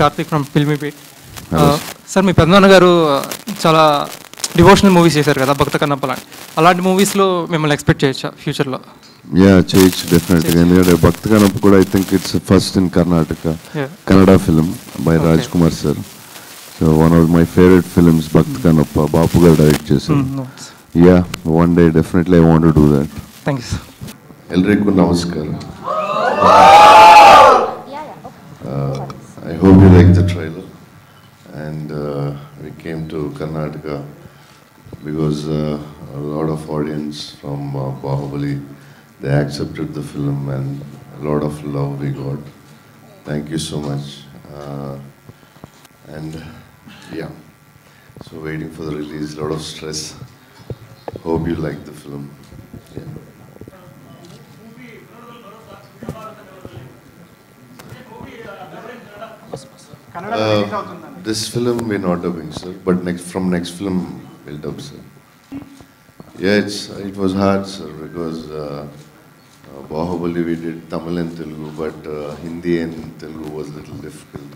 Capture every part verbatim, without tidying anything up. Karthik from Filmy Beat. Uh, sir, me Padmana garu chala devotional movies chesaru kada Bhakta Kannappa. Alanti movies lo memo expect cheyacha future lo. Yeah, cheyachu definitely. And Bhakta Kannappa kuda I think it's first in Karnataka. Yeah. Kannada film by okay. Rajkumar sir. So one of my favorite films Bhakta Kannappa Bapu garu direct chesaru. Mm, nice. Yeah, one day definitely I want to do that. Thank you sir. Elriku namaskar. I hope you like the trailer, and uh, we came to Karnataka because uh, a lot of audience from uh, Bahubali, they accepted the film and a lot of love we got. Thank you so much. Uh, and yeah, so waiting for the release, a lot of stress. Hope you like the film. Yeah. Uh, this film we're not dubbing, sir, but next from next film we'll dub, sir. Yeah, it's, it was hard, sir, because uh, uh, Bahubali we did Tamil and Telugu, but uh, Hindi and Telugu was a little difficult.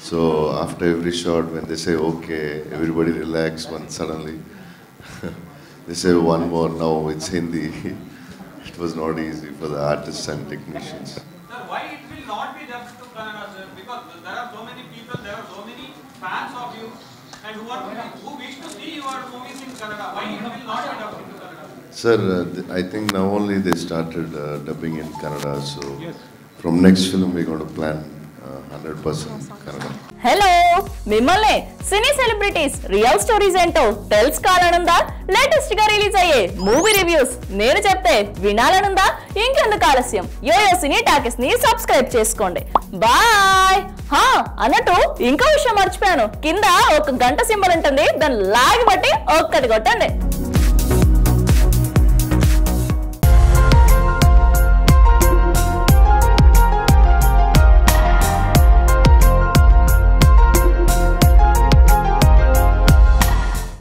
So after every shot, when they say okay, everybody relax, when suddenly they say one more, now it's Hindi. It was not easy for the artists and technicians. Sir, why it will not be dubbed to Kannada, sir? Because there are so many people, there are so many fans of you, and who are who wish to see your movies in Kannada. Why it will not be dubbed into Kannada? Sir, uh, th I think now only they started uh, dubbing in Kannada, so yes. From next film we're going to plan uh, one hundred percent Kannada. Hello, Mimmalne, Cine Celebrities, Real Stories ento Telsukovalananda, latest ga release ayye movie reviews, Nenu Chepte, Vinalananda, Inkenduku Alasyam, Yoyo Cine Talkies ni subscribe cheskondi. Bye! Ha, annattu inka vishayam marchipoyanu. Kinda oka ganta symbol untundi, dan lagi batti okkati kottandi.